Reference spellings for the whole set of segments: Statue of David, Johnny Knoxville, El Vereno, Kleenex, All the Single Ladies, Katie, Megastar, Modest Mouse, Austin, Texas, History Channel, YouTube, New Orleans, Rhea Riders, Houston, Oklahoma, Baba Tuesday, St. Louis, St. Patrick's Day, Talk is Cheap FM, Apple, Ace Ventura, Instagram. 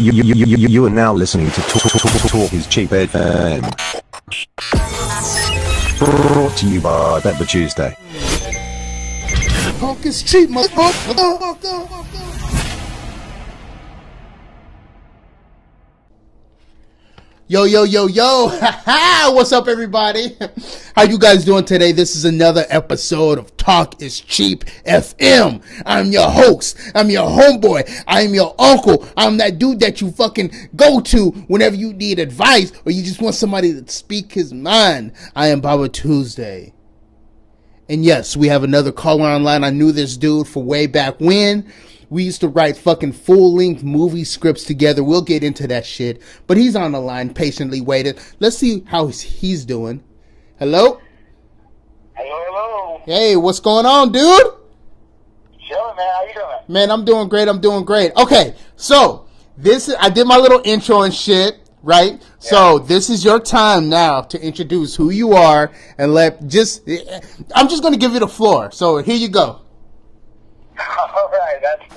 You are now listening to Talk is Cheap FM. Brought to you by Baba Tuesday. Talk is cheap, motherfucker. Yo. What's up, everybody? How you guys doing today? This is another episode of Talk is Cheap FM. I'm your host. I'm your homeboy. I'm your uncle. I'm that dude that you fucking go to whenever you need advice or you just want somebody to speak his mind. I am Baba Tuesday. And yes, we have another caller online. I knew this dude for way back when. We used to write fucking full-length movie scripts together. We'll get into that shit. But he's on the line, patiently waiting. Let's see how he's doing. Hello? Hello. Hey, what's going on, dude? Chilling, man. How you doing? Man, I'm doing great. Okay, so I did my little intro and shit, right? Yeah. So this is your time now to introduce who you are and I'm just going to give you the floor. So here you go. All right, that's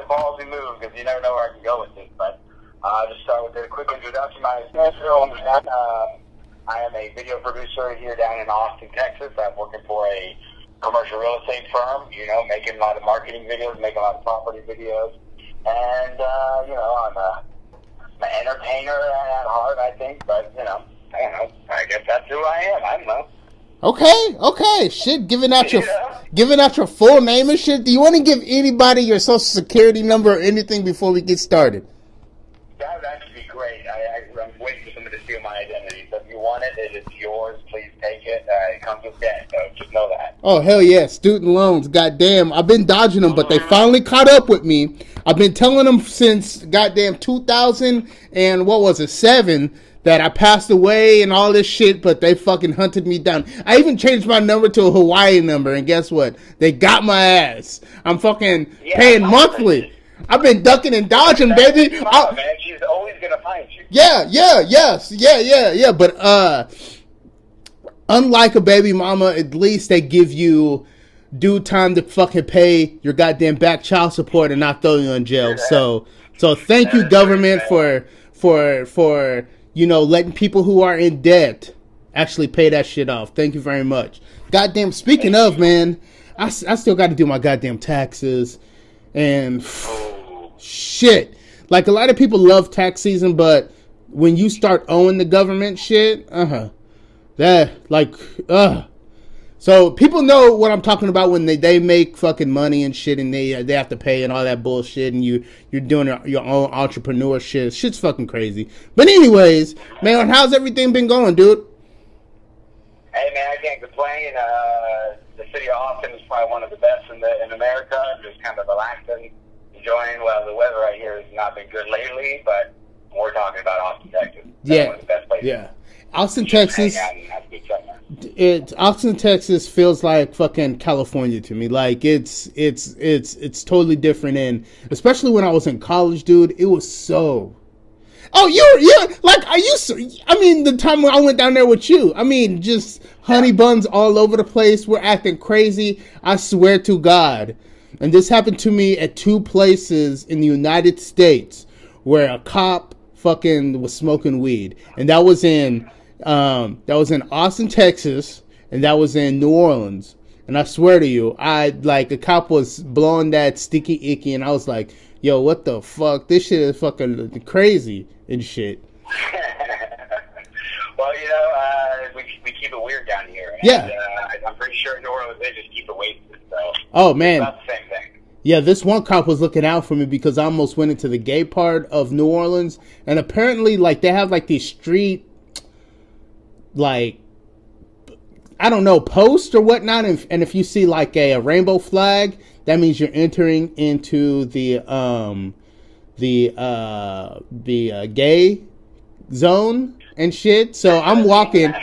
a ballsy move because you never know where I can go with it. But I'll just start with a quick introduction. I am a video producer here down in Austin, Texas. I'm working for a commercial real estate firm, you know, making a lot of marketing videos, making a lot of property videos. And, you know, I'm an entertainer at heart, I think. But, you know, I don't know. I guess that's who I am. I don't know. Okay. Shit, giving out your full name and shit. Do you want to give anybody your social security number or anything before we get started? That would actually be great. I'm waiting for somebody to steal my identity. So if you want it, it is yours. Please take it. It comes with debt, so just know that. Oh, hell yeah. Student loans. Goddamn. I've been dodging them, but they finally caught up with me. I've been telling them since goddamn 2000 and what was it, 7. That I passed away and all this shit, but they fucking hunted me down. I even changed my number to a Hawaii number, and guess what? They got my ass. I'm fucking paying monthly. I've been ducking and dodging, baby. Oh, man, she's always gonna find you. Yeah. But unlike a baby mama, at least they give you due time to fucking pay your goddamn back child support and not throw you in jail. Yeah. So thank you, government, for you know, letting people who are in debt actually pay that shit off. Thank you very much. Goddamn, speaking of, man, I still got to do my goddamn taxes and shit. Like, a lot of people love tax season, but when you start owing the government shit, So people know what I'm talking about when they make fucking money and shit and they have to pay and all that bullshit and you're doing your own entrepreneur shit. Shit's fucking crazy. But anyways, man, how's everything been going, dude? Hey, man, I can't complain. The city of Austin is probably one of the best in America. I'm just kind of relaxing, enjoying. Well, the weather right here has not been good lately, but we're talking about Austin, Texas. That's one of the best places. Yeah. Austin, Texas feels like fucking California to me. Like it's totally different, and especially when I was in college, dude, it was so. Oh, you're like I used to. I mean, the time when I went down there with you, I mean, just honey buns all over the place. We're acting crazy. I swear to God, and this happened to me at two places in the United States where a cop fucking was smoking weed, and that was in. That was in Austin, Texas, and that was in New Orleans. And I swear to you, a cop was blowing that sticky icky, and I was like, yo, what the fuck? This shit is fucking crazy and shit. Well, you know, we keep it weird down here. And, yeah. I'm pretty sure in New Orleans, they just keep it wasted. So. Oh, man. It's about the same thing. Yeah, this one cop was looking out for me because I almost went into the gay part of New Orleans. And apparently, like, they have, like, these street... like, I don't know, post or whatnot, and if you see like a rainbow flag, that means you're entering into the gay zone and shit. So I'm walking,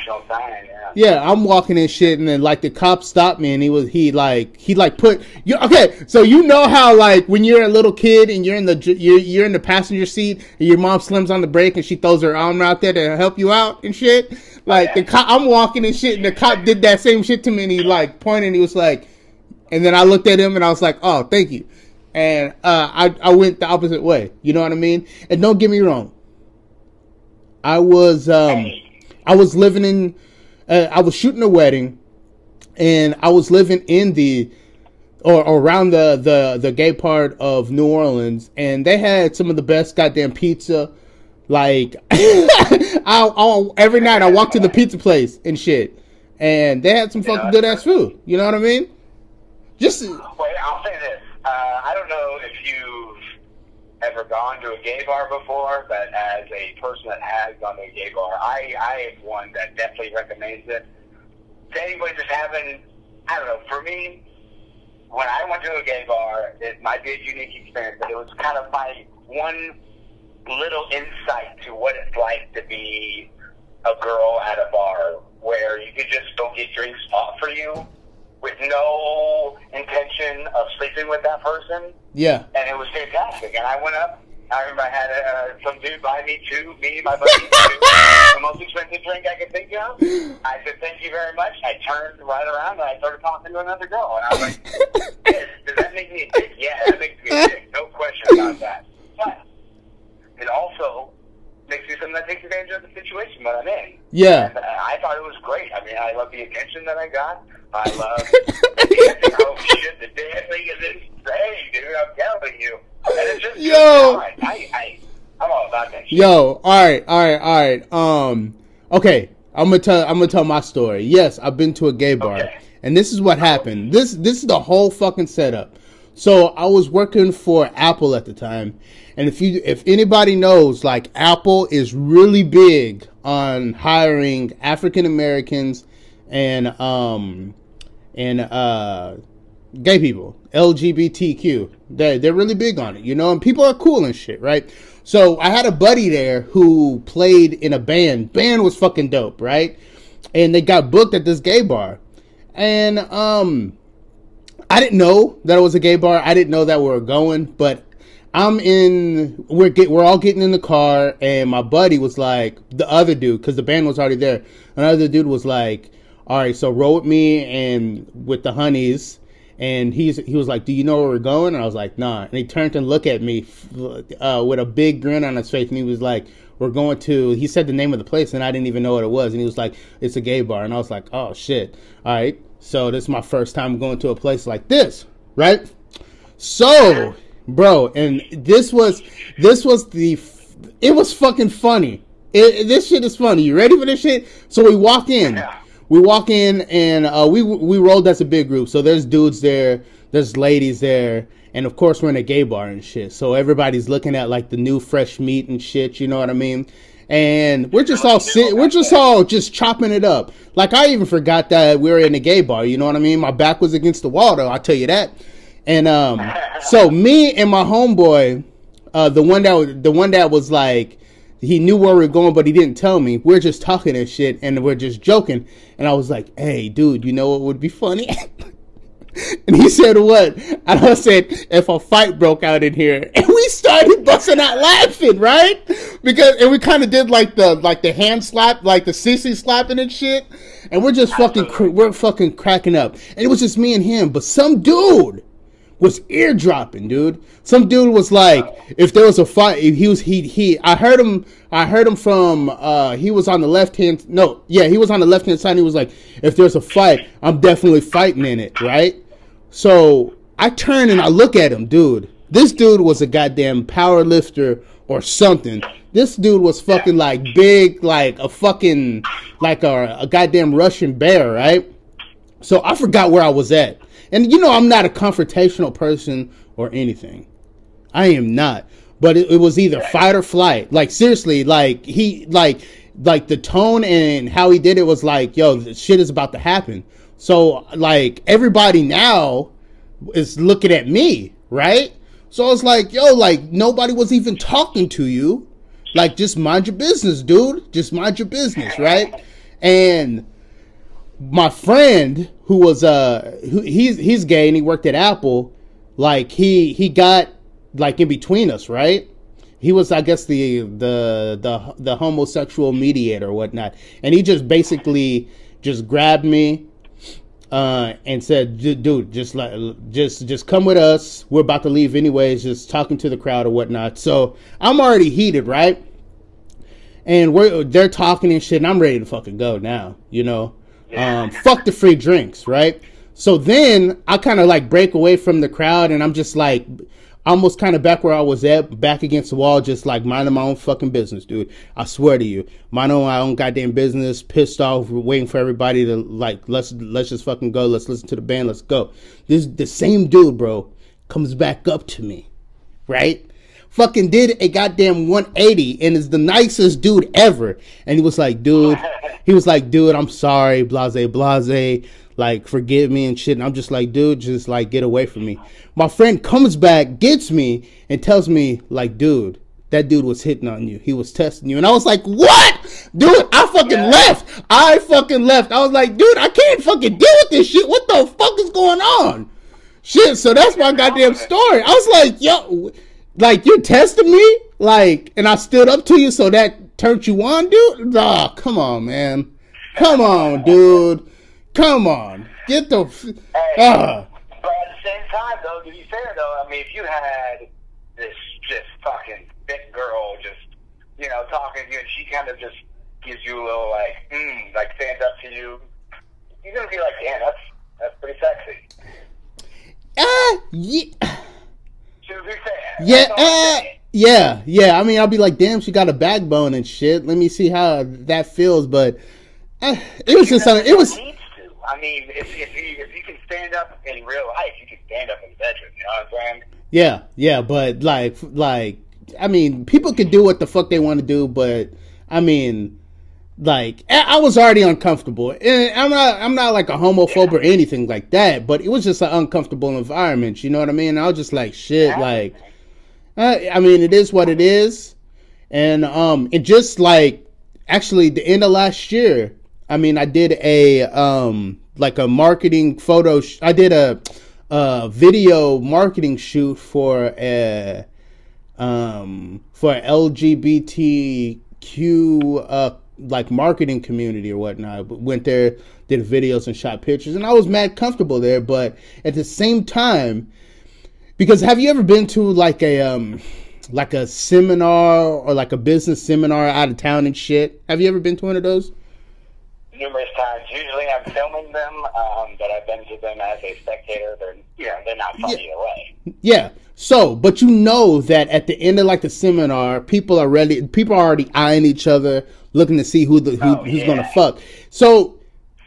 I'm walking and shit, and then like the cop stopped me, and he put you. Okay, so you know how like when you're a little kid and you're in the passenger seat, and your mom slams on the brake and she throws her arm out there to help you out and shit. Like the cop, I'm walking and shit, and the cop did that same shit to me, and he like pointed, and he was like, and then I looked at him and I was like, oh, thank you. And I went the opposite way. You know what I mean? And don't get me wrong. I was living in, I was shooting a wedding, and I was living in the, or around the gay part of New Orleans, and they had some of the best goddamn pizza. Like, every night I walked to the pizza place and shit, and they had some fucking good ass food. You know what I mean? Just wait, I'll say this. I don't know if you've ever gone to a gay bar before, but as a person that has gone to a gay bar, I am one that definitely recommends it. To anybody just having, I don't know, for me, when I went to a gay bar, it might be a unique experience, but it was kind of my one little insight to what it's like to be a girl at a bar where you could just go get drinks bought for you with no intention of sleeping with that person. Yeah. And it was fantastic. And I went up. I remember I had some dude buy me my buddy, the most expensive drink I could think of. I said, thank you very much. I turned right around and I started talking to another girl. And I was like, yes, does that make me a dick? Yeah, that makes me a dick. No question about that. But it also makes me something that takes advantage of the situation that I'm in. Yeah. And I thought it was great. I mean, I love the attention that I got. I love dancing. Oh, shit, the dancing is insane, dude. I'm telling you. And it's just, yo. I'm all about that shit. Yo, all right. Okay, I'm gonna tell my story. Yes, I've been to a gay bar. Okay. And this is what happened. This is the whole fucking setup. So I was working for Apple at the time, and if anybody knows, like, Apple is really big on hiring African Americans and gay people, LGBTQ. They're really big on it, you know, and people are cool and shit, right? So I had a buddy there who played in a band. Band was fucking dope, right? And they got booked at this gay bar. And I didn't know that it was a gay bar. I didn't know that we were going, but we're all getting in the car, and my buddy was like, the other dude, because the band was already there, another dude was like, all right, so roll with me and with the honeys. And he was like, do you know where we're going? And I was like, nah. And he turned and looked at me with a big grin on his face. And he was like, we're going to, he said the name of the place, and I didn't even know what it was. And he was like, it's a gay bar. And I was like, oh, shit. All right. So this is my first time going to a place like this. Right. So, bro, and it was fucking funny. This shit is funny. You ready for this shit? So we walk in. Yeah. We walk in, and we rolled as a big group. So there's dudes there, there's ladies there, and of course we're in a gay bar and shit. So everybody's looking at, like, the new fresh meat and shit, you know what I mean? And we're just all chopping it up. Like, I even forgot that we were in a gay bar, you know what I mean? My back was against the wall, though, I'll tell you that. And so me and my homeboy, the one that was like, he knew where we were going, but he didn't tell me. We're just talking and shit, and we're just joking. And I was like, hey, dude, you know what would be funny? And he said, what? And I said, if a fight broke out in here. And we started busting out laughing, right? And we kind of did like the hand slap, like the sissy slapping and shit. And we're just fucking cracking up. And it was just me and him. But some dude was eardropping, dude. Some dude was like, if there was a fight, I heard him from, he was on the left-hand, he was on the left-hand side, and he was like, if there's a fight, I'm definitely fighting in it, right? So I turn and I look at him, dude. This dude was a goddamn power lifter or something. This dude was fucking, like, big, like a fucking, like a goddamn Russian bear, right? So I forgot where I was at. And, you know, I'm not a confrontational person or anything. I am not. But it was either fight or flight. Like, seriously, like, he the tone and how he did it was like, yo, this shit is about to happen. So, like, everybody now is looking at me, right? So it's like, yo, like, nobody was even talking to you. Like, just mind your business, dude. Just mind your business, right? And my friend, who was he's gay and he worked at Apple, like, he got, like, in between us, right? He was, I guess, the homosexual mediator or whatnot, and he just basically just grabbed me, and said, dude, just come with us. We're about to leave anyways, just talking to the crowd or whatnot. So I'm already heated, right? And they're talking and shit, and I'm ready to fucking go now, you know. Fuck the free drinks, right? So then I kind of like break away from the crowd, and I'm just like almost kind of back where I was at, back against the wall, just like minding my own fucking business, dude. I swear to you, minding my own goddamn business, pissed off, waiting for everybody to like, let's just fucking go. Let's listen to the band. Let's go. This the same dude, bro, comes back up to me, right? Fucking did a goddamn 180 and is the nicest dude ever. And he was like, dude, I'm sorry, blase, like, forgive me and shit. And I'm just like, dude, just like get away from me. My friend comes back, gets me, and tells me, like, dude, that dude was hitting on you. He was testing you. And I was like, what? Dude, I fucking left. I fucking left. I was like, dude, I can't fucking deal with this shit. What the fuck is going on? Shit, so that's my goddamn story. I was like, yo, like, you testing me? Like, and I stood up to you, so that turned you on, dude? Nah, oh, come on, man. Come on, dude. Come on. Get the... But at the same time, though, to be fair, though, I mean, if you had this just fucking thick girl just, you know, talking to you, and she kind of just gives you a little, like, like, stands up to you, you're going to be like, damn, that's pretty sexy. Yeah... Yeah. I mean, I'll be like, damn, she got a backbone and shit. Let me see how that feels. But it was just something. It was. I mean, if you can stand up in real life, you can stand up in the bedroom. You know what I'm saying? Yeah. But like, I mean, people can do what the fuck they want to do. But I mean, like, I was already uncomfortable, and I'm not like a homophobe or anything like that, but it was just an uncomfortable environment, you know what I mean? I was just like, shit, like, I mean, it is what it is. And it just like, actually, the end of last year, I mean, I did a like a marketing photo. I did a video marketing shoot for a for an LGBTQ like marketing community or whatnot. Went there, did videos and shot pictures, and I was mad comfortable there. But at the same time, because have you ever been to like a seminar or like a business seminar out of town and shit? Have you ever been to one of those? Numerous times. Usually I'm filming them, but I've been to them as a spectator. They're, you know, they're not funny either way. Yeah. So, but you know that at the end of like the seminar, people are already eyeing each other, looking to see who's gonna fuck. So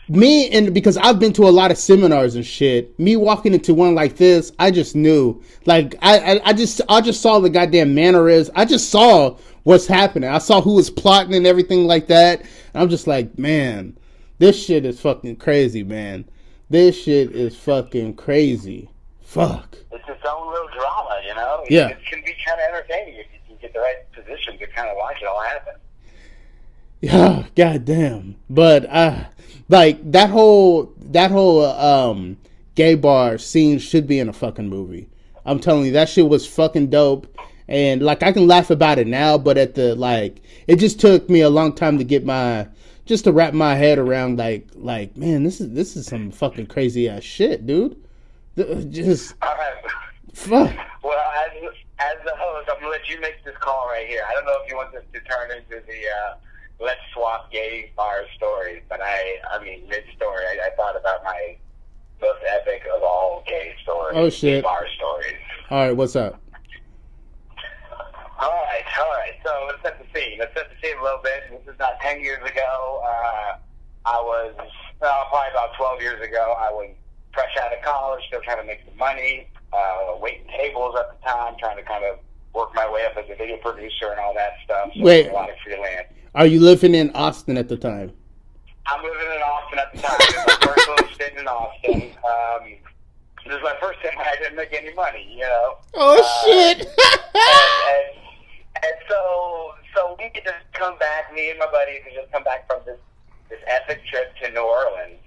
me, and because I've been to a lot of seminars and shit, me walking into one like this, I just knew. Like I just saw the goddamn mannerisms. I just saw what's happening. I saw who was plotting and everything like that. And I'm just like, man, this shit is fucking crazy, man. This shit is fucking crazy. Fuck. It's its own little drama, you know? Yeah. It can be kind of entertaining if you can get the right position to kind of watch it all happen. Yeah, goddamn. But like that whole gay bar scene should be in a fucking movie. I'm telling you, that shit was fucking dope. And like, I can laugh about it now, but at the, like, it just took me a long time to get my, just to wrap my head around, like, man, this is some fucking crazy ass shit, dude. Just fuck. Well, as the host, I'm gonna let you make this call right here. I don't know if you want this to turn into the let's swap gay bar stories, but I mean, mid story, I thought about my most epic of all gay stories. Oh shit. Gay bar stories. All right, what's up? All right. So let's set the scene. Let's set the scene a little bit. This is not 10 years ago. I was probably about 12 years ago. I was fresh out of college, still trying to make some money, waiting tables at the time, trying to kind of work my way up as a video producer and all that stuff. So wait, a lot of freelance. Are you living in Austin at the time? I'm living in Austin at the time. This is my first little stint in Austin. This is my first time I didn't make any money. You know. Oh shit. And so we could just come back, me and my buddies, and just come back from this epic trip to New Orleans,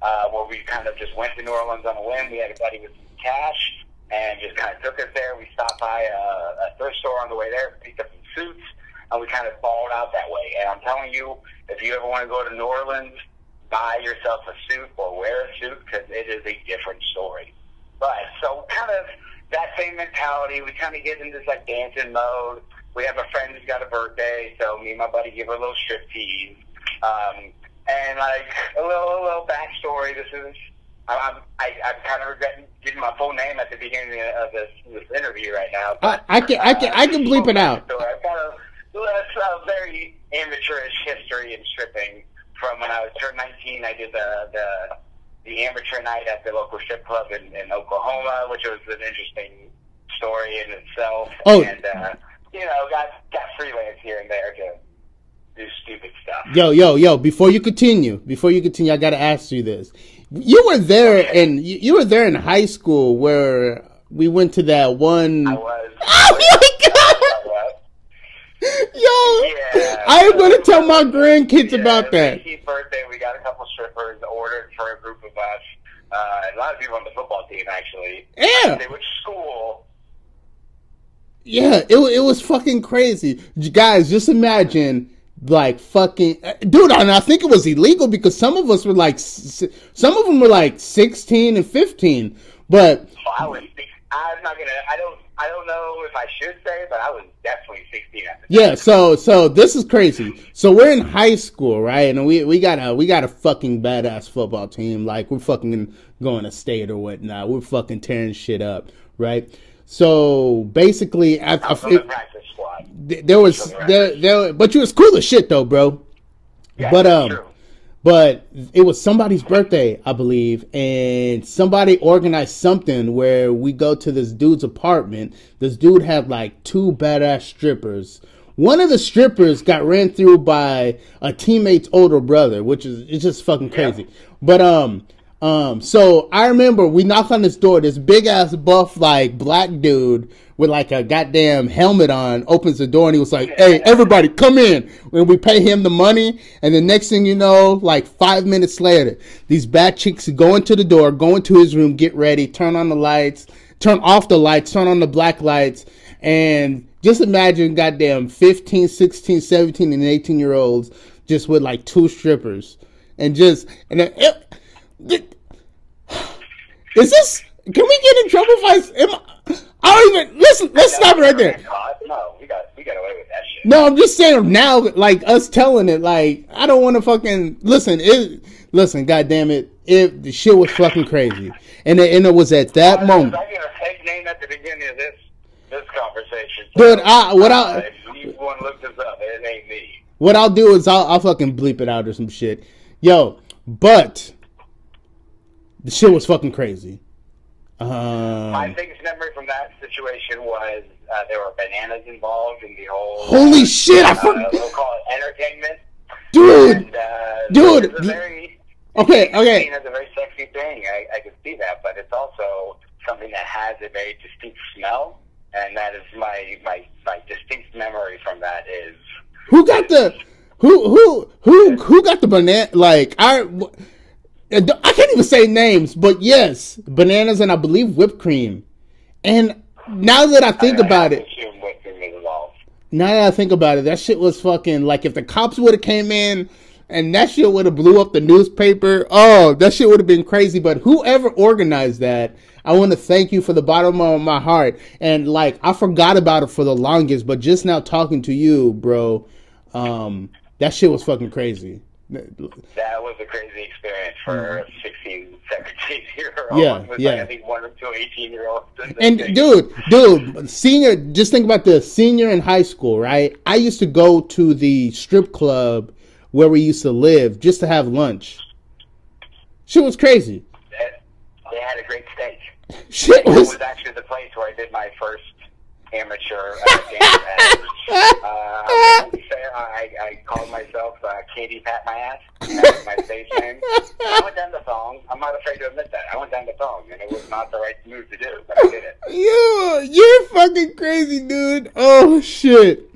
where we kind of just went to New Orleans on a whim. We had a buddy with some cash, and just kind of took us there. We stopped by a thrift store on the way there, picked up some suits, and we kind of balled out that way. And I'm telling you, if you ever want to go to New Orleans, buy yourself a suit or wear a suit, because it is a different story. But so kind of that same mentality, we kind of get into this like dancing mode. We have a friend who's got a birthday, so me and my buddy give her a little striptease. And like a little backstory, this is, I'm kind of regretting giving my full name at the beginning of this interview right now. But, I can bleep it out. I've got a very amateurish history in stripping. From when I was turned 19, I did the amateur night at the local strip club in Oklahoma, which was an interesting story in itself. Oh. And you know, got freelance here and there to do stupid stuff. Yo! Before you continue, I gotta ask you this. You were there, and you were there in high school where we went to that one. I was. Yo, yeah, I am gonna tell my grandkids about that. His birthday, we got a couple strippers ordered for a group of us. A lot of people on the football team, actually. Yeah, they went to school. Yeah, it was fucking crazy, guys. Just imagine, like fucking dude. And I think it was illegal because some of them were like 16 and 15. But I'm not gonna. I don't know if I should say, but I was definitely 16 at the time. Yeah, so this is crazy. So we're in high school, right? And we got a fucking badass football team. Like, we're fucking going to state or whatnot. We're fucking tearing shit up, right? So basically, I was on the practice squad, but you was cool as shit though, bro. Yeah, but true. But it was somebody's birthday, I believe, and somebody organized something where we go to this dude's apartment. This dude had like two badass strippers. One of the strippers got ran through by a teammate's older brother, which is it's just fucking crazy. Yeah. But so I remember we knocked on this door. This big ass buff like black dude with like a goddamn helmet on opens the door and he was like, "Hey, everybody, come in." And we pay him the money, and the next thing you know, like 5 minutes later, these bad chicks go into the door, go into his room, get ready, turn on the lights, turn off the lights, turn on the black lights, and just imagine goddamn 15, 16, 17, and 18-year-olds just with like two strippers, is this? Can we get in trouble if I don't even listen. Let's stop it right there. No, we got away with that shit. No, I'm just saying now, like us telling it, like I don't want to fucking listen. Listen, goddamn it, the shit was fucking crazy, and it was at that moment. I got a fake name at the beginning of this conversation, so dude. If you want to look this up, it ain't me. What I'll do is I'll fucking bleep it out or some shit, yo. But the shit was fucking crazy. My biggest memory from that situation was there were bananas involved in the whole. Holy shit! I forgot. We'll call it entertainment, dude. And, dude. Okay. It's a very sexy thing. I can see that, but it's also something that has a very distinct smell, and that is my distinct memory from that is. Who got the banana? Like I can't even say names, but yes, bananas and I believe whipped cream. And now that I think about it, that shit was fucking like if the cops would have came in and that shit would have blew up the newspaper. Oh, that shit would have been crazy. But whoever organized that, I want to thank you for the bottom of my heart. And like I forgot about it for the longest, but just now talking to you, bro, that shit was fucking crazy. That was a crazy experience for 16, 17-year-olds. Yeah. Like, I think 1 or 2 18-year-olds. And dude, senior. Just think about this: senior in high school, right? I used to go to the strip club where we used to live just to have lunch. Shit was crazy. They had a great steak. Shit was actually the place where I did my first amateur game. I called myself Katie Pat My Ass. That was my stage name. I went down the thong. I'm not afraid to admit that. I went down the thong, and it was not the right move to do, but I did it. You're fucking crazy, dude. Oh, shit.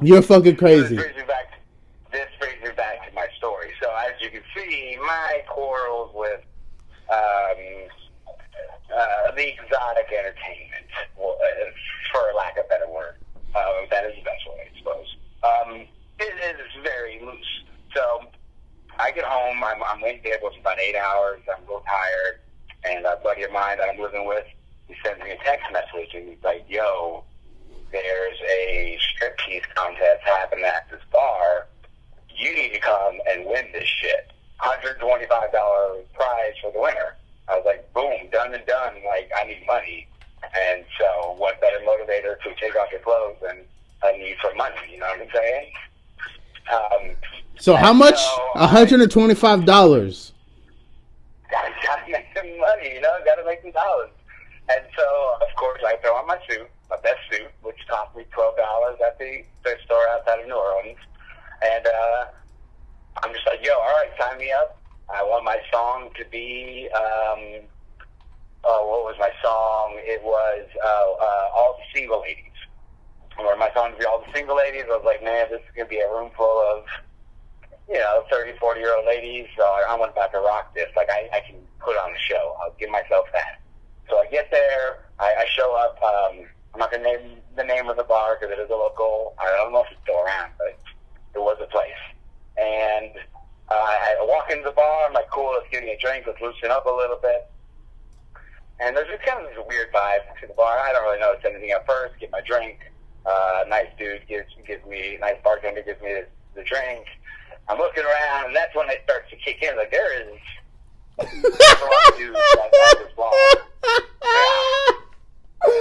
You're fucking crazy. This brings me back to my story. So, as you can see, my quarrels with the exotic entertainment, for lack of a better word, that is the best way, I suppose. It is very loose. So I get home. home. I'm in bed with about 8 hours. I'm real tired. And a buddy of mine that I'm living with, he sends me a text message, and he's like, yo, there's a striptease contest happening at this bar. You need to come and win this shit. $125 prize for the winner. I was like, boom, done and done. Like, I need money. And so what better motivator to take off your clothes than a need for money, you know what I'm saying? So how much? $125. Gotta make some money, you know? Gotta make some dollars. And so, of course, I throw on my suit, my best suit, which cost me $12 at the thrift store outside of New Orleans. And I'm just like, yo, all right, sign me up. I want my song to be, what was my song? It was All the Single Ladies. I wanted my song to be All the Single Ladies. I was like, man, this is going to be a room full of, you know, 30, 40-year-old ladies. So I'm about to rock this. Like, I can put on a show. I'll give myself that. So I get there. I show up. I'm not going to name the name of the bar because it is a local. I don't know if it's still around, but it was a place. And I walk into the bar. I'm like, cool, let's give me a drink. Let's loosen up a little bit. And there's just kind of this weird vibe to the bar. I don't really notice anything at first. Get my drink. Nice dude gives me, nice bartender gives me the drink. I'm looking around, and that's when it starts to kick in. Like, there is a wrong dude that's this bar. So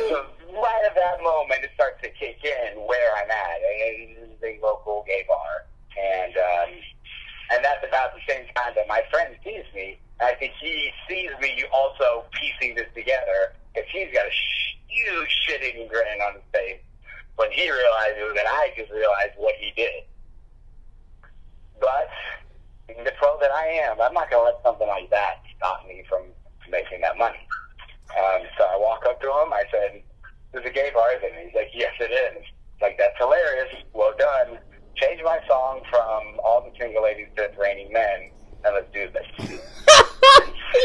right at that moment, it starts to kick in where I'm at. And this is a local gay bar. And that's about the same time that my friend sees me. I think he sees me also piecing this together, because he's got a huge shit-eating grin on his face when he realizes that I just realized what he did. But being the pro that I am, I'm not going to let something like that stop me from making that money. So I walk up to him. I said, there's a gay bar, isn't it? He's like, yes, it is. It's like, that's hilarious. Well done. Change my song from All the Single Ladies to Raining Men. And let's do this.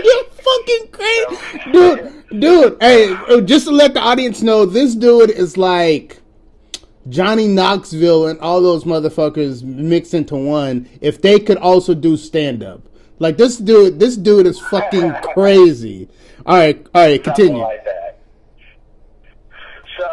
You're fucking crazy. Dude, hey, just to let the audience know, this dude is like Johnny Knoxville and all those motherfuckers mixed into one. If they could also do stand-up. Like, this dude is fucking crazy. All right, continue. Something like that. So,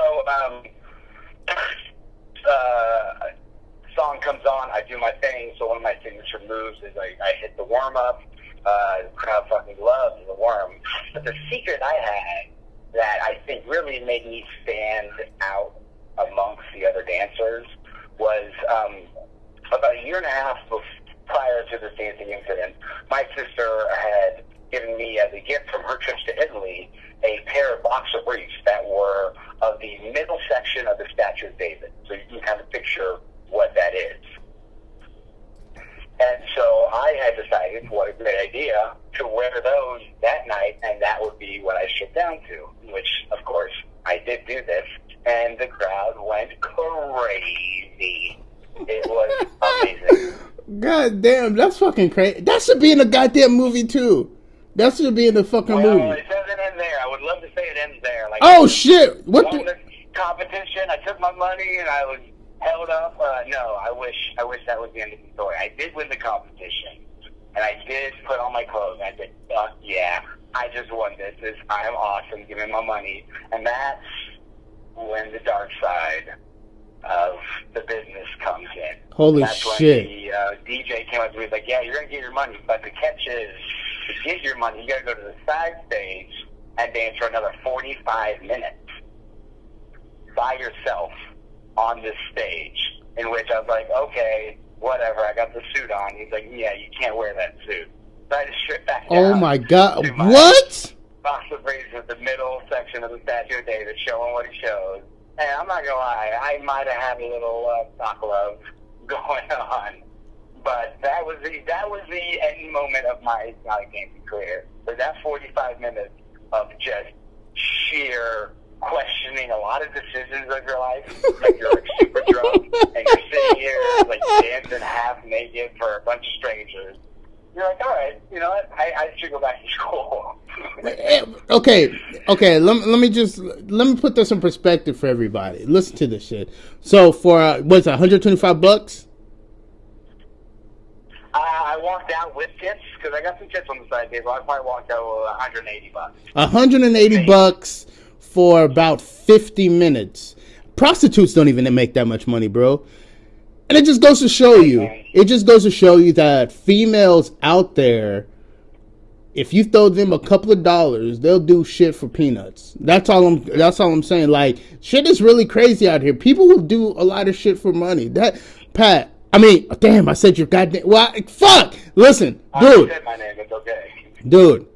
song comes on, I do my thing. So one of my signature moves is I hit the warm up. The crowd fucking loves the warm. But the secret I had that I think really made me stand out amongst the other dancers was about a year and a half prior to this dancing incident, my sister had given me as a gift from her trips to Italy a pair of boxer briefs that were of the middle section of the Statue of David. So you can kind of picture what that is. And so I had decided what a great idea to wear those that night, and that would be what I stripped down to, which, of course, I did do this, and the crowd went crazy. It was amazing. God damn, that's fucking crazy. That should be in a goddamn movie, too. That should be in the fucking movie. Well, it doesn't end there. I would love to say it ends there. Like, oh, shit. What the competition, I took my money, and I was held up. No, I wish that was the end of the story. I did win the competition, and I did put on my clothes. I did, yeah, I just won this. I'm awesome. Give me my money. And that's when the dark side of the business comes in. Holy shit. That's when the DJ came up to me and was like, yeah, you're going to get your money, but the catch is, to get your money, you got to go to the side stage and dance for another 45 minutes by yourself on this stage, in which I was like, okay, whatever, I got the suit on. He's like, yeah, you can't wear that suit. So I just stripped back down. Oh my God, what? Boxer briefs with the middle section of the Statue of David showing what he shows. And I'm not going to lie, I might have had a little sock love going on. But that was the end moment of my dancing career. So that 45 minutes of just sheer questioning a lot of decisions of your life. Like, you're like super drunk and you're sitting here like dancing half naked for a bunch of strangers. You're like, all right, you know what? I should go back to school. Okay. Let me put this in perspective for everybody. Listen to this shit. So for what's $125? I walked out with tips, because I got some tips on the side table. I probably walked out with $180. $180 for about 50 minutes. Prostitutes don't even make that much money, bro. And it just goes to show you. It just goes to show you that females out there, if you throw them a couple of dollars, they'll do shit for peanuts. That's all I'm saying. Like, shit is really crazy out here. People will do a lot of shit for money. That, Pat, I mean, damn, I said your goddamn, well, fuck. Listen, dude. I said my name, it's okay. Dude.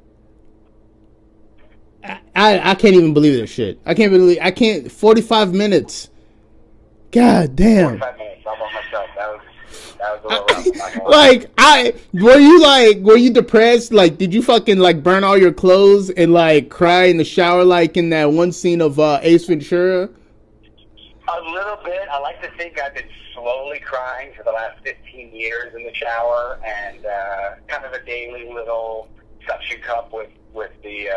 I can't even believe this shit. I can't 45 minutes. God damn. 45 minutes, I'm on myself. That was a little rough. Were you depressed? Like, did you fucking like burn all your clothes and like cry in the shower like in that one scene of Ace Ventura? A little bit. I like to think I've been slowly crying for the last 15 years in the shower, and kind of a daily little suction cup with the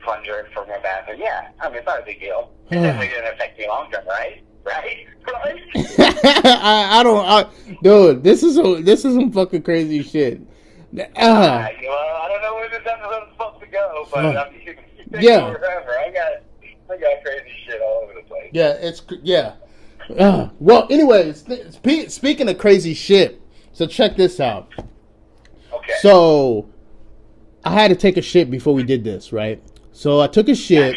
plunger from my bathroom. Yeah, I mean, it's not a big deal. It definitely didn't affect me long term, right? Right? Dude, this is some fucking crazy shit. Well, I don't know where this episode's supposed to go, but I'm forever. I got crazy shit all over the place. Yeah, well, anyways, speaking of crazy shit, so check this out. Okay. So, I had to take a shit before we did this, right? So I took a shit,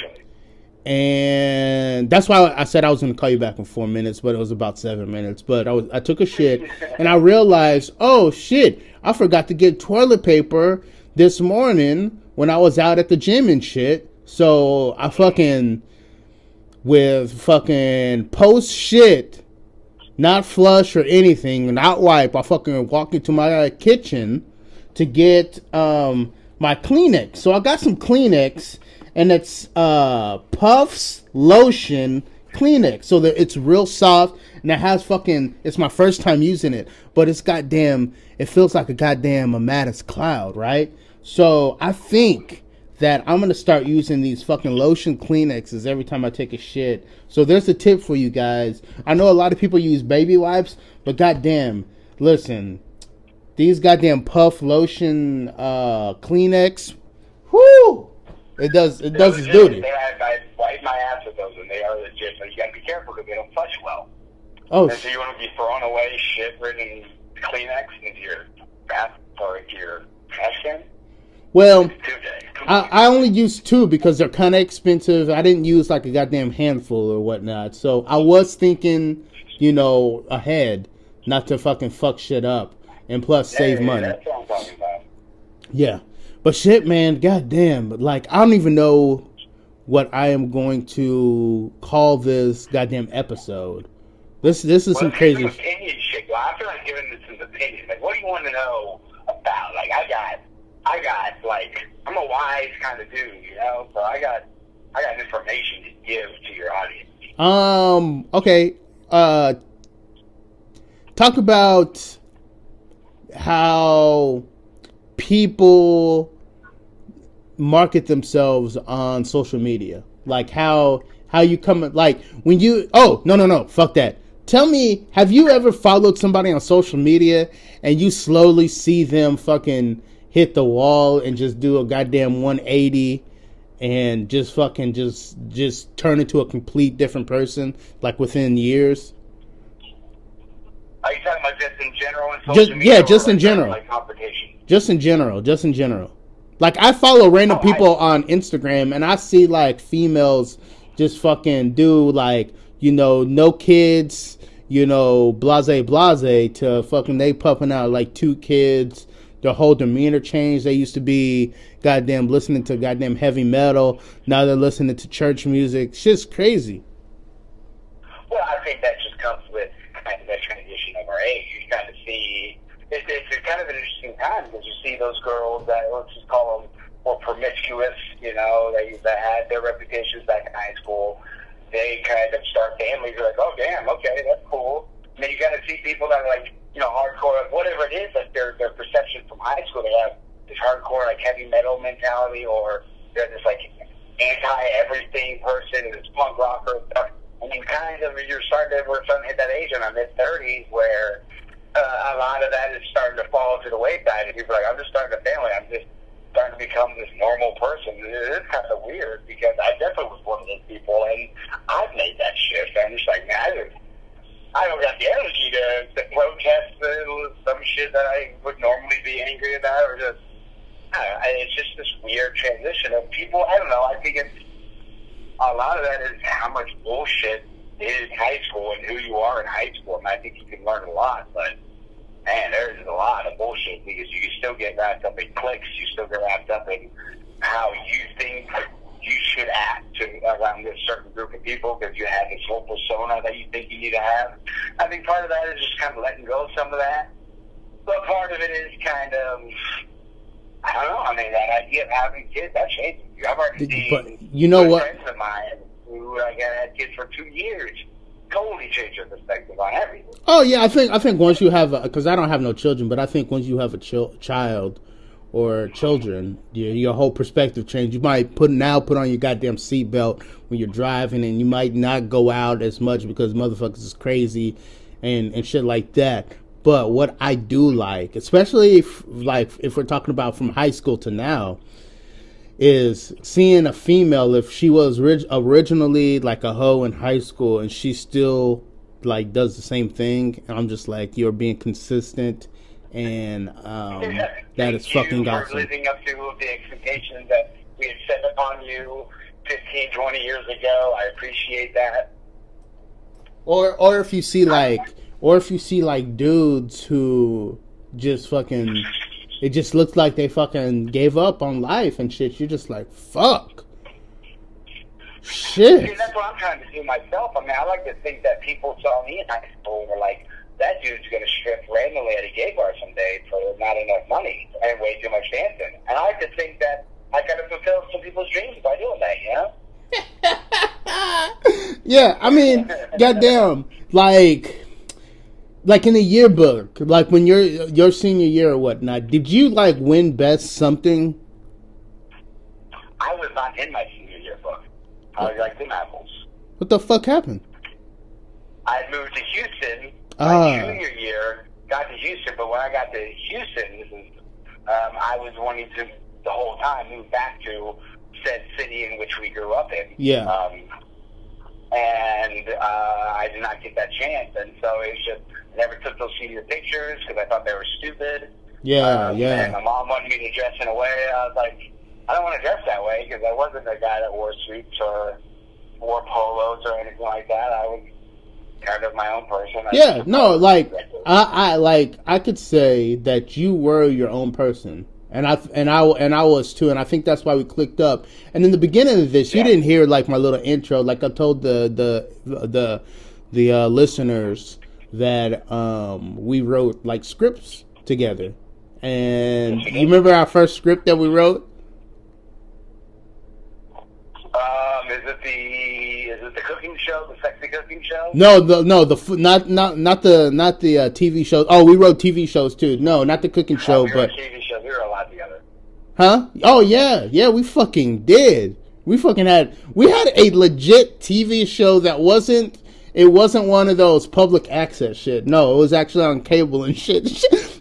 and that's why I said I was going to call you back in 4 minutes, but it was about 7 minutes. But I took a shit, and I realized, oh, shit, I forgot to get toilet paper this morning when I was out at the gym and shit. So I with post-shit, not flush or anything, not wipe, I walked into my kitchen to get my Kleenex. So I got some Kleenex. And it's Puffs Lotion Kleenex. So that it's real soft. And it has it's my first time using it. But it's goddamn, it feels like a goddamn Amadis cloud, right? So I think that I'm going to start using these lotion Kleenexes every time I take a shit. So there's a tip for you guys. I know a lot of people use baby wipes. But goddamn, listen. These goddamn Puff Lotion Kleenex. Whoo! It does its duty. I wipe my ass with those, and they are legit. So you gotta be careful because they don't flush well. Oh. And so you want to be throwing away shit-ridden Kleenex into your bath or into your trash can? Well, I only used two because they're kind of expensive. I didn't use like a goddamn handful or whatnot. So I was thinking, ahead, not to fuck shit up, and plus save money. That's what I'm talking about. Yeah. But shit, man, goddamn, like, I don't even know what I am going to call this goddamn episode. This is some crazy opinion shit. Well, I feel like giving this an opinion. Like, what do you want to know about? Like, I got, like, I'm a wise kind of dude, So I got information to give to your audience. Okay. Talk about how people market themselves on social media, like how you come, like when you, oh, no, fuck that. Tell me, have you ever followed somebody on social media and you slowly see them hit the wall and just do a goddamn 180 and just turn into a complete different person, like within years? Are you talking about just in general on social media? Yeah, just in general. Like competition? Just in general. Like, I follow random people on Instagram, and I see, like, females just do, like, no kids, blase, to they puffing out, like, two kids. Their whole demeanor changed. They used to be goddamn listening to goddamn heavy metal. Now they're listening to church music. Shit's crazy. Well, I think that just comes with that transition of our age. You kind of see... It's kind of an interesting time because you see those girls that, let's just call them more promiscuous, that had their reputations back in high school. They kind of start families. You're like, oh, damn, okay, that's cool. And then you kind of see people that are like, hardcore, whatever it is, like their perception from high school. They have this hardcore, like, heavy metal mentality, or they're this, like, anti-everything person, this punk rocker and stuff. And you're starting to hit that age in our mid-30s where a lot of that is starting to fall to the wayside. And people are like, I'm just starting a family. I'm just starting to become this normal person. It is kind of weird because I definitely was one of those people, and I've made that shift. I'm just like, man, I don't got the energy to protest some shit that I would normally be angry about, or just, I don't know, it's just this weird transition of people. I don't know. I think it's a lot of that is how much bullshit is high school and who you are in high school. And I think you can learn a lot, but man, there's a lot of bullshit because you still get wrapped up in cliques. You still get wrapped up in how you think you should act around this certain group of people because you have this whole persona that you think you need to have. I think part of that is just kind of letting go of some of that. But part of it is kind of, I don't know, I mean, that idea of having kids, that changes you. I've already seen, you know, what friends of mine who like, had kids for 2 years totally change your perspective on everything. Oh, yeah, I think once you have, because I don't have no children, but I think once you have a child or children, your whole perspective change. You might put on your goddamn seatbelt when you're driving, and you might not go out as much because motherfuckers is crazy and shit like that. But what I do like, especially if we're talking about from high school to now, is seeing a female, if she was originally like a hoe in high school and she still like does the same thing, and I'm just like, you're being consistent. And that is fucking awesome. Living up to the expectations that we had set upon you 15, 20 years ago. I appreciate that. Or if you see like, dudes who just fucking, it just looks like they fucking gave up on life and shit. You're just like, fuck. Shit. Dude, that's what I'm trying to do myself. I mean, I like to think that people saw me in high school and were like, that dude's going to strip randomly at a gay bar someday for not enough money and way too much dancing. And I like to think that I kind of fulfill some people's dreams by doing that, you know? Yeah, I mean, goddamn, like in the yearbook, like when you're your senior year or whatnot, did you like win best something? I was not in my senior yearbook. I was like them apples. What the fuck happened? I moved to Houston. My junior year, got to Houston, but when I got to Houston, I was wanting to, the whole time, move back to said city in which we grew up in. Yeah. I did not get that chance, and so it was just, I never took those senior pictures because I thought they were stupid. Yeah, yeah. And my mom wanted me to dress in a way, I was like, I don't want to dress that way, because I wasn't a guy that wore suits or wore polos or anything like that. I was kind of my own person. Yeah, no, like I could say that you were your own person, and I was too, and I think that's why we clicked up. And in the beginning of this, yeah, you didn't hear like my little intro. Like I told the listeners that we wrote like scripts together, and you remember our first script that we wrote? Is it the cooking show, the sexy cooking show? No, not the TV shows. Oh, we wrote TV shows too. No, not the cooking show, but TV shows. We were a lot together. Huh? Oh yeah. We fucking did. We had a legit TV show that wasn't. It wasn't one of those public access shit. No, it was actually on cable and shit.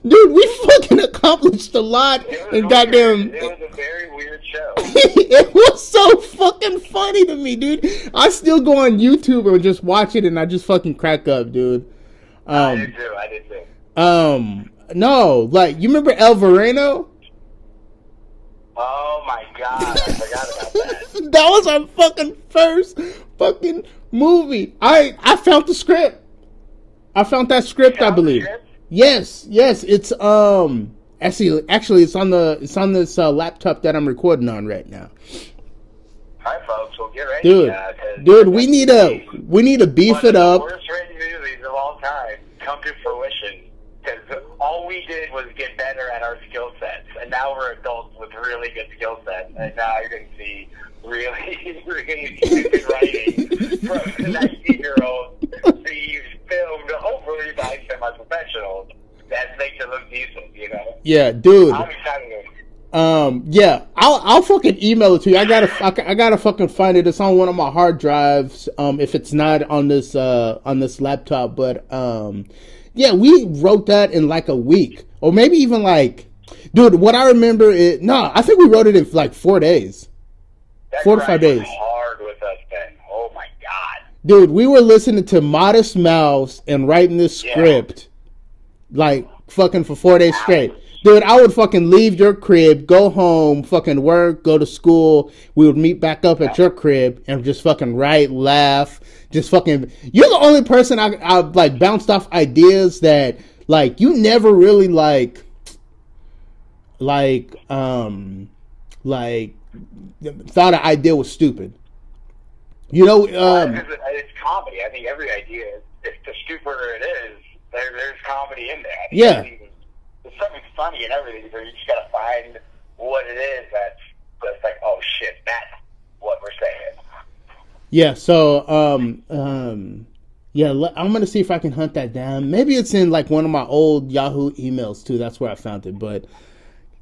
Dude, we fucking accomplished a lot. And goddamn, it was a very weird show. It was so fucking funny to me, dude. I still go on YouTube and just watch it, and I just fucking crack up, dude. I did too. No, like, you remember El Vereno? Oh my god, I forgot about that. That was our fucking first fucking movie. I found the script. I found that script, I believe. Yes. It's actually it's on this laptop that I'm recording on right now. Hi folks, we'll get ready. Dude, we need to beef it up. One of the worst rated movies of all time come to fruition because all we did was get better at our skill sets, and now we're adults with really good skill sets, and now you're going to see really stupid writing from a 19-year-old being filmed, hopefully by semi-professionals, that makes it look decent, you know? Yeah, dude. I'm excited. Yeah, I'll fucking email it to you. I gotta fucking find it. It's on one of my hard drives. If it's not on this laptop, but yeah, we wrote that in like a week, or maybe even like, dude, what I remember is I think we wrote it in like 4 days, that 4 to 5 days. Hard with us then. Oh my god, dude, we were listening to Modest Mouse and writing this script like fucking for 4 days straight. Dude, I would fucking leave your crib, go home, fucking work, go to school. We would meet back up at your crib and just fucking write, laugh, just fucking. You're the only person I like bounced off ideas that like you never really like thought an idea was stupid. You know, it's comedy. I think every idea, if the stupider it is, there's comedy in there. Yeah. There's something funny and everything, so you just gotta find what it is that's like, oh shit, that's what we're saying. Yeah, so yeah, I'm gonna see if I can hunt that down. Maybe it's in like one of my old Yahoo emails too. That's where I found it. But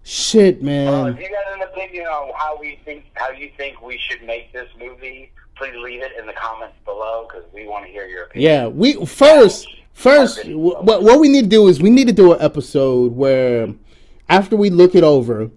shit, man. If you got an opinion on how you think we should make this movie, please leave it in the comments below because we want to hear your opinion. Yeah, we first, what we need to do is we need to do an episode where after we look it over,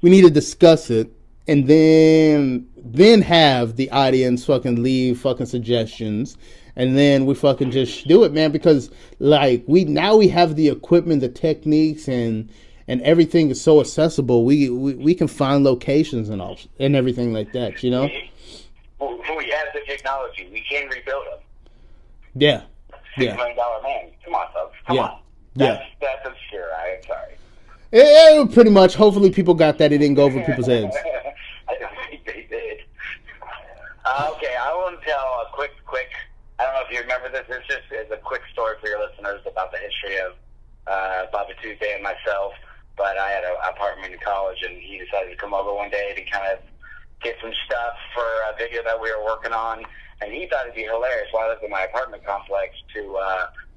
we need to discuss it and then have the audience fucking leave fucking suggestions and then we fucking just do it, man, because like we now have the equipment, the techniques and everything is so accessible. We can find locations and all and everything like that, you know? We have the technology. We can rebuild them. Yeah. $6 million man. Come on, folks. Come on. That's obscure. I'm sorry. It pretty much. Hopefully people got that. It didn't go over people's heads. I don't think they did. Okay, I want to tell a quick. I don't know if you remember this. This just is a quick story for your listeners about the history of Baba Tuesday and myself. But I had an apartment in college, and he decided to come over one day to kind of get some stuff for a video that we were working on. And he thought it'd be hilarious while I lived in my apartment complex to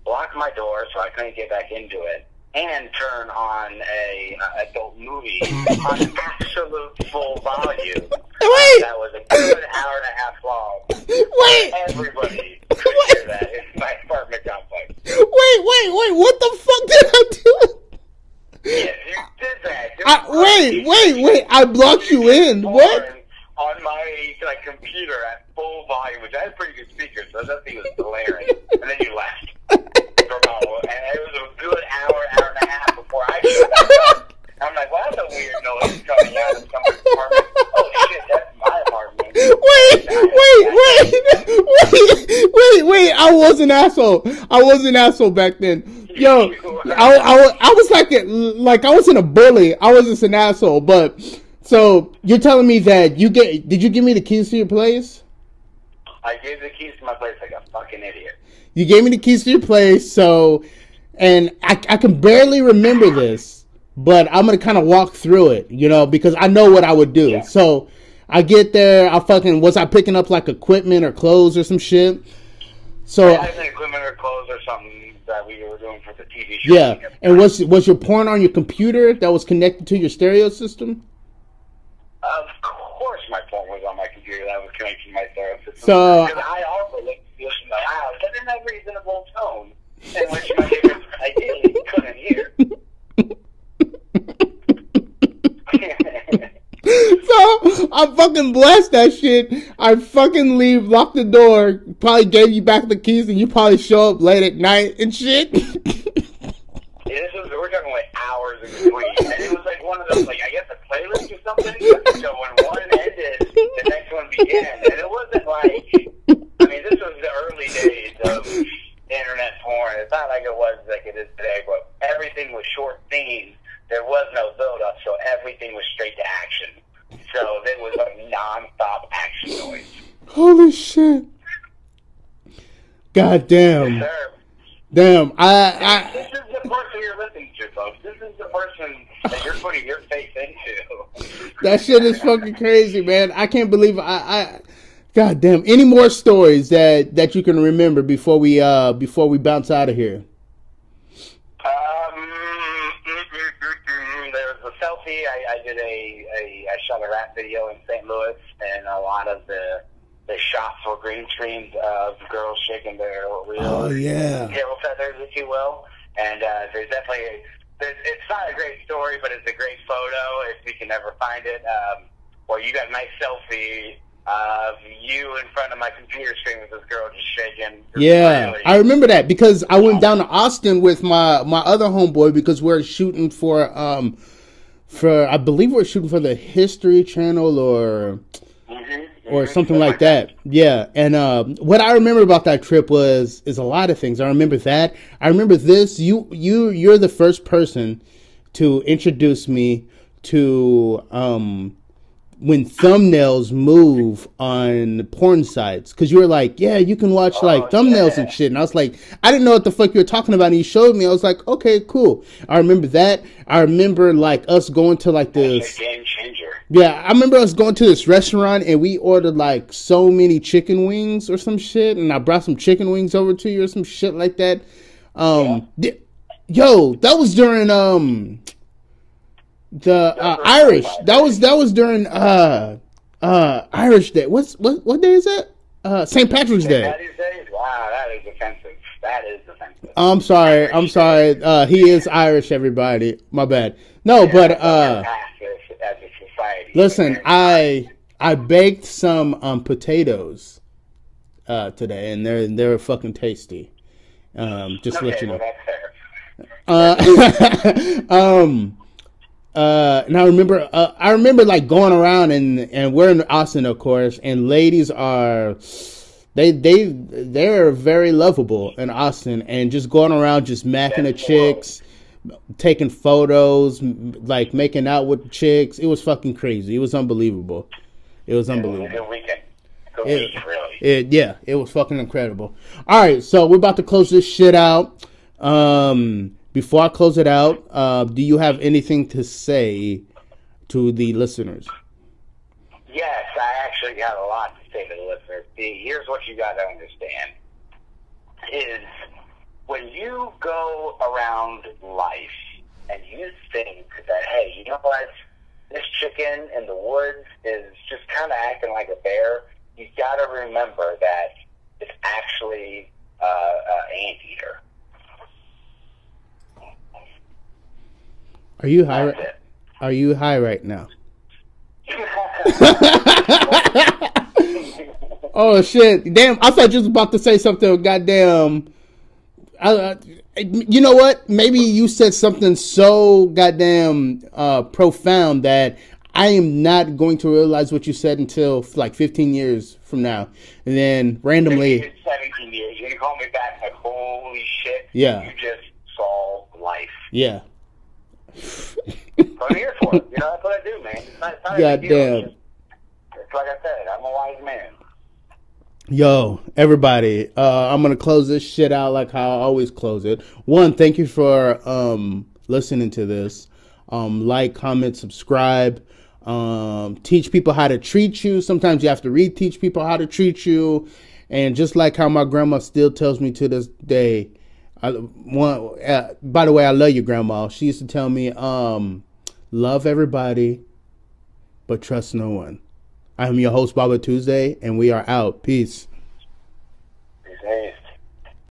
block my door so I couldn't get back into it and turn on an adult movie on absolute full volume. Wait. That was a good hour and a half long. Wait. Everybody could hear that in my apartment complex. Wait. What the fuck did I do? Yes, you did that. Wait. I blocked you in. What? On my computer at full volume, which I had a pretty good speaker, so that thing was glaring. And then you left. And it was a good hour and a half before I showed up. I'm like, well, that's a weird noise coming out of someone's apartment. Oh, shit, that's my apartment. Wait. I was an asshole. Back then. Yo, I was like I wasn't a bully. I was just an asshole, but... So you're telling me that did you give me the keys to your place? I gave the keys to my place like a fucking idiot. You gave me the keys to your place, and I can barely remember this, but I'm gonna kind of walk through it, you know, because I know what I would do. Yeah. So I get there, was I picking up like equipment or clothes or some shit? So I had equipment or clothes or something that we were doing for the TV show. Yeah, and was your porn on your computer that was connected to your stereo system? Of course my phone was on my computer that was connected to my stereo system. So, because I also listened to my house, but in that reasonable tone, in which my neighbors ideally couldn't hear. So, I fucking blessed that shit. I fucking leave, lock the door, probably gave you back the keys, and you probably show up late at night and shit. Yeah, we're talking like hours in between. And it was like one of those, like, I guess a playlist or something. So when one ended, the next one began. And it wasn't like, I mean, this was the early days of internet porn. It's not like it was like it is today, but everything was short themes. There was no build up, so everything was straight to action. So it was like nonstop action noise. Holy shit. God damn. Yes, sir. Damn, this is the person you're listening to, folks. This is the person that you're putting your faith into. That shit is fucking crazy, man. I can't believe I God damn. Any more stories that you can remember before we bounce out of here? There was a cell photography. I shot a rap video in St. Louis, and a lot of the shots were green screened of girls shaking their real tail feathers, if you will. And there's definitely it's not a great story, but it's a great photo if you can ever find it. Or you got a nice selfie of you in front of my computer screen with this girl just shaking. Yeah, I remember that because I went down to Austin with my other homeboy because we're shooting for I believe we're shooting for the History Channel or something like that. Yeah, and what I remember about that trip is a lot of things. I remember that. I remember this. You're the first person to introduce me to when thumbnails move on porn sites, because you were like, yeah, you can watch like thumbnails and shit, and I was like, I didn't know what the fuck you were talking about, and you showed me. I was like, okay, cool. I remember that. I remember like us going to like this game changer. Yeah, I remember us going to this restaurant and we ordered like so many chicken wings or some shit, and I brought some chicken wings over to you or some shit like that. That was during the Irish. That was during Irish Day. What day is that? St. Patrick's Day. Wow, that is offensive. I'm sorry. He is Irish, everybody. My bad. No, yeah, but as a society. Listen, I baked some potatoes today, and they were fucking tasty. Just to let you know. That's fair. And I remember like going around and we're in Austin, of course, and ladies are, they're very lovable in Austin, and just going around, just macking the chicks, taking photos, like making out with chicks. It was fucking crazy. It was unbelievable. It was a good weekend. Good week, really. It was fucking incredible. All right. So we're about to close this shit out. Before I close it out, do you have anything to say to the listeners? Yes, I actually got a lot to say to the listeners. See, here's what you got to understand. Is when you go around life and you think that, hey, you know what? This chicken in the woods is just kind of acting like a bear. You got to remember that it's actually an anteater. Are you high right now? Oh shit! Damn, I thought you was about to say something. Goddamn! You know what? Maybe you said something so goddamn profound that I am not going to realize what you said until like 15 years from now, and then randomly. 17 years. You're gonna call me back like, holy shit! Yeah. You just solved life. Yeah. I'm here for it. You know, that's what I do, man. It's not God damn. It's like I said, I'm a wise man. Yo, everybody, I'm going to close this shit out like how I always close it. One, thank you for listening to this. Like, comment, subscribe. Teach people how to treat you. Sometimes you have to reteach people how to treat you. And just like how my grandma still tells me to this day, by the way, I love you, Grandma. She used to tell me, love everybody, but trust no one. I'm your host, Baba Tuesday, and we are out. Peace.